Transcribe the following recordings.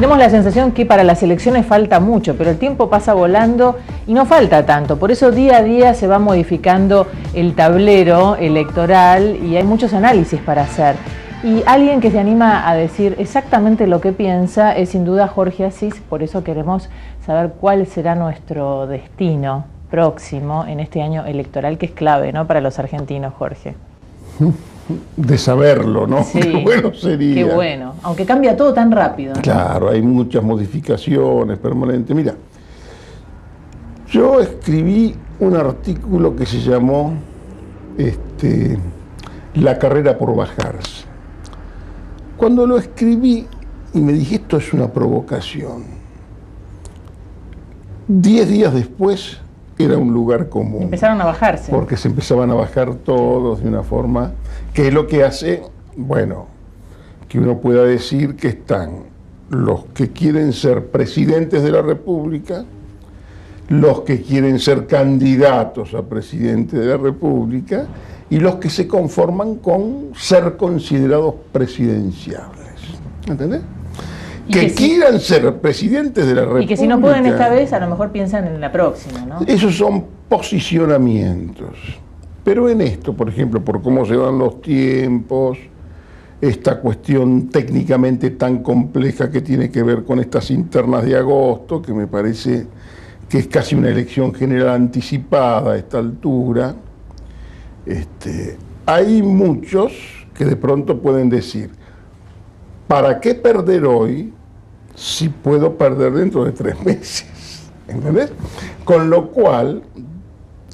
Tenemos la sensación que para las elecciones falta mucho, pero el tiempo pasa volando y no falta tanto. Por eso día a día se va modificando el tablero electoral y hay muchos análisis para hacer. Y alguien que se anima a decir exactamente lo que piensa es sin duda Jorge Asís, por eso queremos saber cuál será nuestro destino próximo en este año electoral, que es clave, ¿no?, para los argentinos, Jorge. De saberlo, ¿no? Sí, qué bueno sería. Qué bueno, aunque cambia todo tan rápido, ¿no? Claro, hay muchas modificaciones permanentes. Mira, yo escribí un artículo que se llamó La carrera por bajarse. Cuando lo escribí y me dije, esto es una provocación, 10 días después era un lugar común. Empezaron a bajarse. Porque se empezaban a bajar todos de una forma que es lo que hace, bueno, que uno pueda decir que están los que quieren ser presidentes de la República, los que quieren ser candidatos a presidente de la República y los que se conforman con ser considerados presidenciables. ¿Entendés? Que quieran ser presidentes de la República. Y que si no pueden esta vez, a lo mejor piensan en la próxima, ¿no? Esos son posicionamientos. Pero en esto, por ejemplo, por cómo se dan los tiempos, esta cuestión técnicamente tan compleja que tiene que ver con estas internas de agosto, que me parece que es casi una elección general anticipada a esta altura, hay muchos que de pronto pueden decir, ¿para qué perder hoy si puedo perder dentro de 3 meses? ¿Entendés? Con lo cual,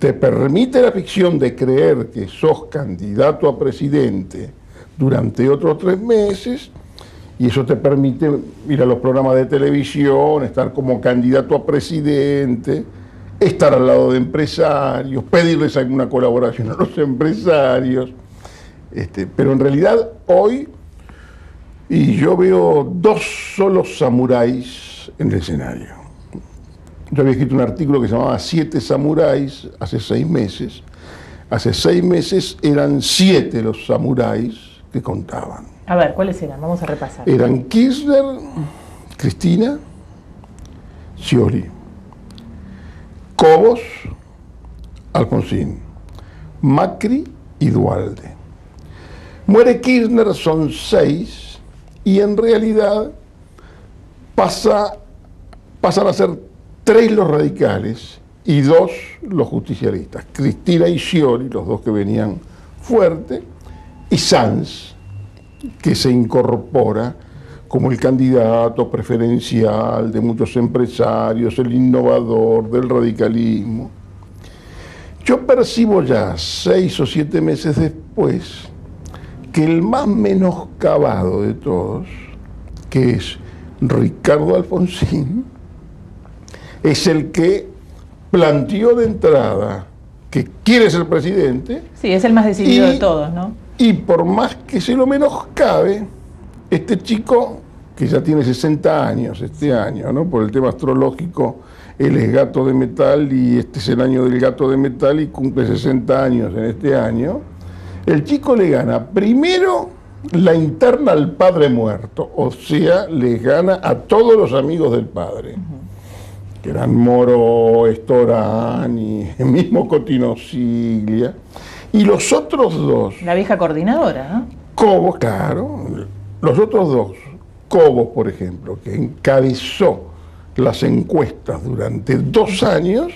te permite la ficción de creer que sos candidato a presidente durante otros 3 meses, y eso te permite ir a los programas de televisión, estar como candidato a presidente, estar al lado de empresarios, pedirles alguna colaboración a los empresarios. Pero en realidad hoy... Y yo veo 2 solos samuráis en el escenario. Yo había escrito un artículo que se llamaba 7 samuráis hace 6 meses. Hace 6 meses eran 7 los samuráis que contaban. A ver, ¿cuáles eran? Vamos a repasar. Eran Kirchner, Cristina, Scioli, Cobos, Alconcín, Macri y Dualde. Muere Kirchner, son 6. Y en realidad pasan a ser 3 los radicales y 2 los justicialistas. Cristina y Scioli, los 2 que venían fuerte, y Sanz, que se incorpora como el candidato preferencial de muchos empresarios, el innovador del radicalismo. Yo percibo ya 6 o 7 meses después que el más menoscabado de todos, que es Ricardo Alfonsín, es el que planteó de entrada que quiere ser presidente. Sí, es el más decidido de todos, ¿no? Y por más que se lo menoscabe, este chico, que ya tiene 60 años este año, ¿no? Por el tema astrológico, él es gato de metal y este es el año del gato de metal y cumple 60 años en este año. El chico le gana primero la interna al padre muerto, o sea, le gana a todos los amigos del padre, que eran Moro, Estorani, el mismo Cotinosiglia, y los otros 2... La vieja coordinadora, ¿no? Cobos, claro, los otros 2, Cobos, por ejemplo, que encabezó las encuestas durante 2 años,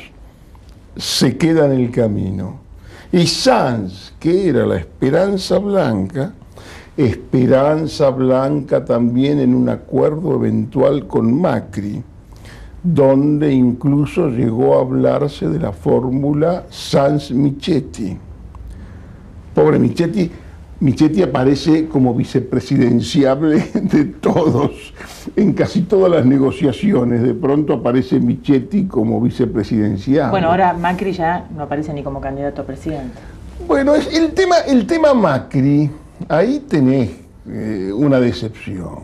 se queda en el camino. Y Sanz, que era la Esperanza Blanca también en un acuerdo eventual con Macri, donde incluso llegó a hablarse de la fórmula Sanz-Michetti. Pobre Michetti, Michetti aparece como vicepresidenciable de todos. En casi todas las negociaciones, de pronto aparece Michetti como vicepresidencial. Bueno, ahora Macri ya no aparece ni como candidato a presidente. Bueno, es el tema Macri, ahí tenés una decepción.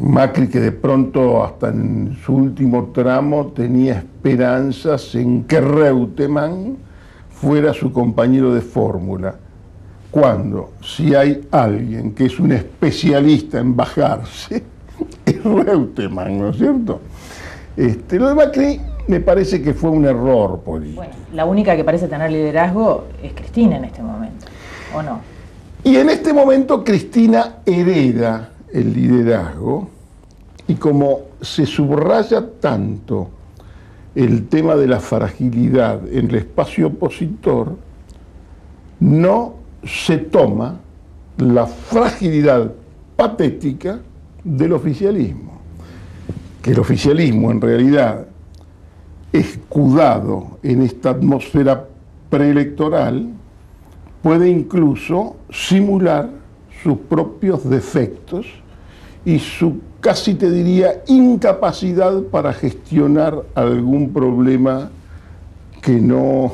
Macri, que de pronto hasta en su último tramo tenía esperanzas en que Reutemann fuera su compañero de fórmula. Cuando, si hay alguien que es un especialista en bajarse, es Reutemann, ¿no es cierto? Lo de Macri me parece que fue un error político. Bueno, la única que parece tener liderazgo es Cristina en este momento, ¿o no? Y en este momento Cristina hereda el liderazgo, y como se subraya tanto el tema de la fragilidad en el espacio opositor, no se toma la fragilidad patética del oficialismo, que el oficialismo en realidad, escudado en esta atmósfera preelectoral, puede incluso simular sus propios defectos y su, casi te diría, incapacidad para gestionar algún problema que no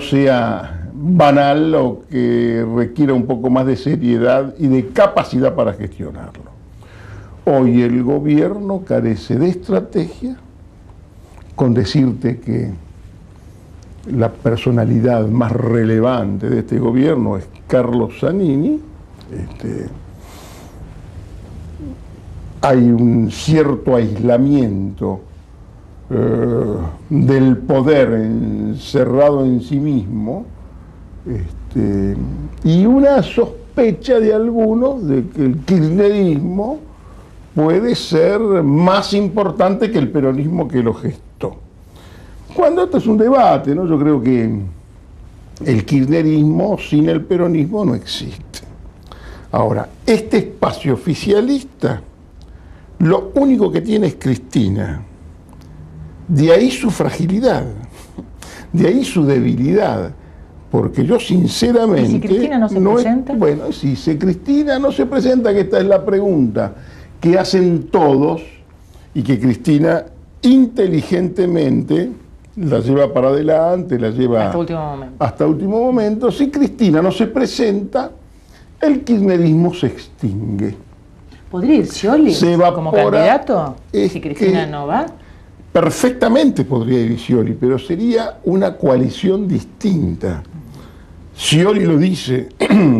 sea banal o que requiera un poco más de seriedad y de capacidad para gestionarlo. Hoy el gobierno carece de estrategia, con decirte que la personalidad más relevante de este gobierno es Carlos Zanini. Hay un cierto aislamiento del poder encerrado en sí mismo, y una sospecha de algunos de que el kirchnerismo puede ser más importante que el peronismo que lo gestó. Cuando esto es un debate, ¿no? Yo creo que el kirchnerismo sin el peronismo no existe. Ahora, este espacio oficialista, lo único que tiene es Cristina. De ahí su fragilidad, de ahí su debilidad, porque yo sinceramente... ¿Y si Cristina no se presenta? Bueno, si Cristina no se presenta, que esta es la pregunta que hacen todos y que Cristina inteligentemente la lleva para adelante, la lleva hasta último momento. Hasta último momento. Si Cristina no se presenta, el kirchnerismo se extingue. ¿Podría ir Scioli como candidato si Cristina no va? Perfectamente podría ir Scioli, pero sería una coalición distinta. Scioli lo dice,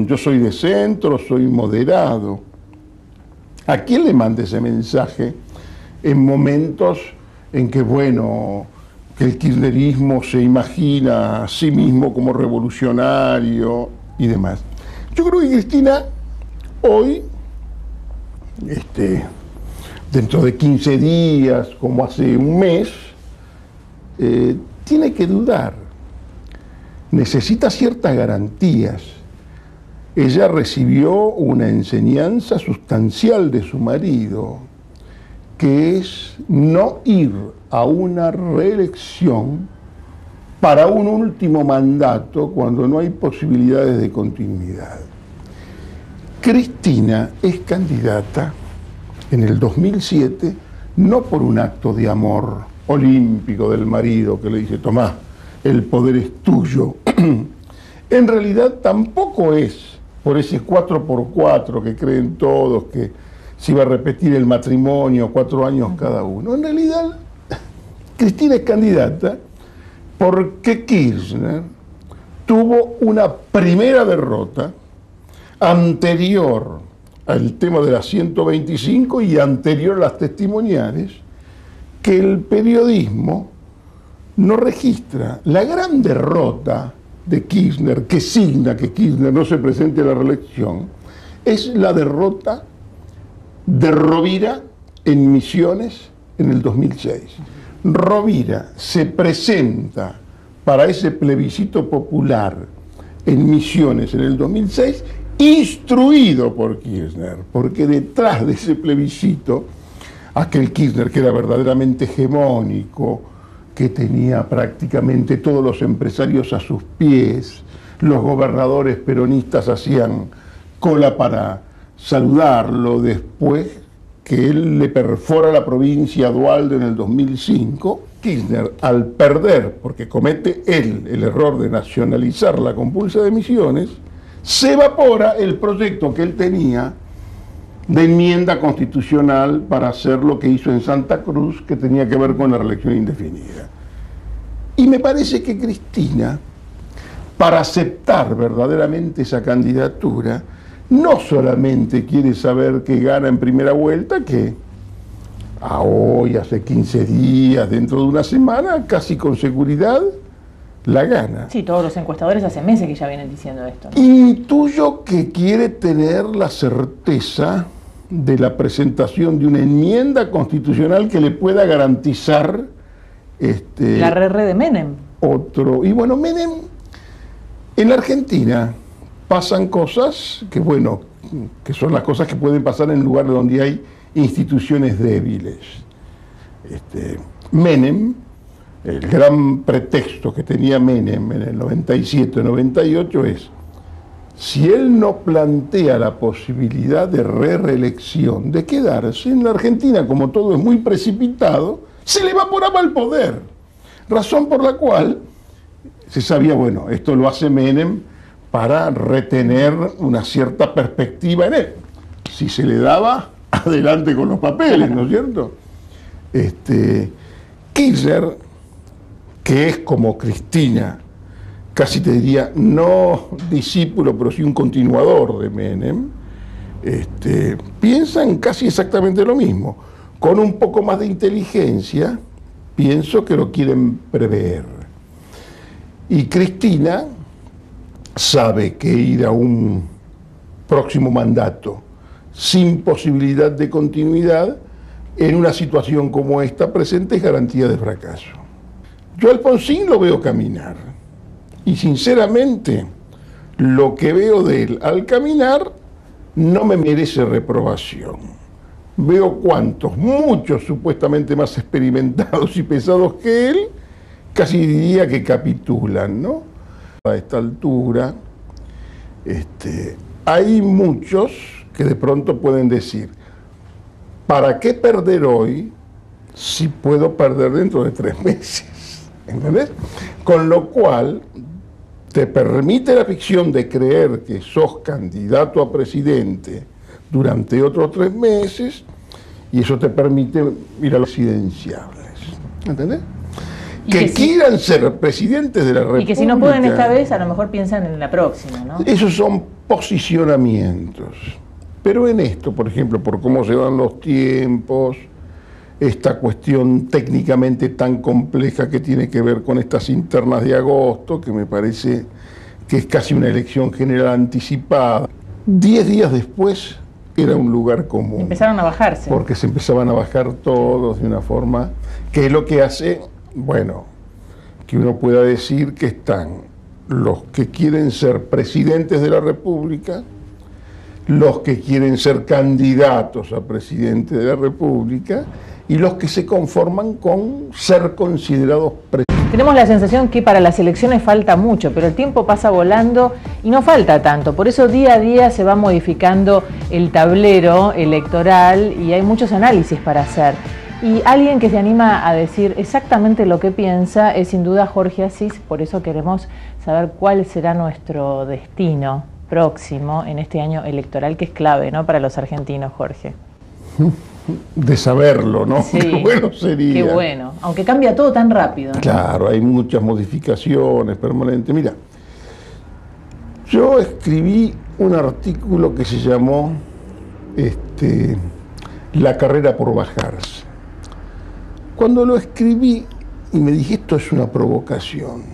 yo soy de centro, soy moderado. ¿A quién le manda ese mensaje en momentos en que, bueno, que el kirchnerismo se imagina a sí mismo como revolucionario y demás? Yo creo que Cristina hoy... dentro de 15 días, como hace un mes, tiene que dudar. Necesita ciertas garantías. Ella recibió una enseñanza sustancial de su marido, que es no ir a una reelección para un último mandato cuando no hay posibilidades de continuidad. Cristina es candidata en el 2007 no por un acto de amor olímpico del marido que le dice, tomá, el poder es tuyo. En realidad tampoco es por ese 4x4 que creen todos que se iba a repetir el matrimonio 4 años cada uno. En realidad, Cristina es candidata porque Kirchner tuvo una primera derrota anterior al tema de las 125 y anterior a las testimoniales, que el periodismo no registra. La gran derrota de Kirchner, que signa que Kirchner no se presente a la reelección, es la derrota de Rovira en Misiones en el 2006. Rovira se presenta para ese plebiscito popular en Misiones en el 2006, instruido por Kirchner, porque detrás de ese plebiscito, aquel Kirchner que era verdaderamente hegemónico, que tenía prácticamente todos los empresarios a sus pies, los gobernadores peronistas hacían cola para saludarlo después que él le perfora la provincia a Dualde en el 2005, Kirchner, al perder, porque comete él el error de nacionalizar la compulsa de Misiones, se evapora el proyecto que él tenía de enmienda constitucional para hacer lo que hizo en Santa Cruz, que tenía que ver con la reelección indefinida. Y me parece que Cristina, para aceptar verdaderamente esa candidatura, no solamente quiere saber que gana en primera vuelta, que a hoy, hace 15 días, dentro de una semana, casi con seguridad, la gana. Sí, todos los encuestadores hace meses que ya vienen diciendo esto, ¿no? Intuyo que quiere tener la certeza de la presentación de una enmienda constitucional que le pueda garantizar... la RR de Menem. Otro. Y bueno, Menem, en la Argentina pasan cosas que, bueno, que son las cosas que pueden pasar en lugares donde hay instituciones débiles. Menem, el gran pretexto que tenía Menem en el 97-98 es: si él no plantea la posibilidad de reelección, de quedarse en la Argentina, como todo es muy precipitado, se le evaporaba el poder. Razón por la cual se sabía, bueno, esto lo hace Menem para retener una cierta perspectiva en él. Si se le daba, adelante con los papeles, ¿no es cierto? Kissinger, que es como Cristina, casi te diría, no discípulo, pero sí un continuador de Menem, piensan casi exactamente lo mismo. Con un poco más de inteligencia, pienso que lo quieren prever. Y Cristina sabe que ir a un próximo mandato sin posibilidad de continuidad en una situación como esta presente es garantía de fracaso. Yo Alfonsín lo veo caminar, y sinceramente lo que veo de él al caminar no me merece reprobación. Veo cuantos, muchos supuestamente más experimentados y pesados que él, casi diría que capitulan, ¿no? A esta altura hay muchos que de pronto pueden decir: ¿para qué perder hoy si puedo perder dentro de 3 meses? ¿Entendés? Con lo cual te permite la ficción de creer que sos candidato a presidente durante otros 3 meses, y eso te permite ir a los presidenciables, ¿entendés? Que quieran ser presidentes de la República. Y que si no pueden esta vez, a lo mejor piensan en la próxima, ¿no? Esos son posicionamientos. Pero en esto, por ejemplo, por cómo se dan los tiempos, esta cuestión técnicamente tan compleja que tiene que ver con estas internas de agosto, que me parece que es casi una elección general anticipada, 10 días después era un lugar común. Empezaron a bajarse. Porque se empezaban a bajar todos de una forma que es lo que hace, bueno, que uno pueda decir que están los que quieren ser presidentes de la República, los que quieren ser candidatos a presidente de la República y los que se conforman con ser considerados presidentes. Tenemos la sensación que para las elecciones falta mucho, pero el tiempo pasa volando y no falta tanto. Por eso día a día se va modificando el tablero electoral y hay muchos análisis para hacer. Y alguien que se anima a decir exactamente lo que piensa es sin duda Jorge Asís. Por eso queremos saber cuál será nuestro destino próximo en este año electoral, que es clave, ¿no?, para los argentinos, Jorge. De saberlo, ¿no? Sí, qué bueno sería. Qué bueno, aunque cambia todo tan rápido, ¿no? Claro, hay muchas modificaciones permanentes. Mira, yo escribí un artículo que se llamó La carrera por bajarse. Cuando lo escribí y me dije, esto es una provocación,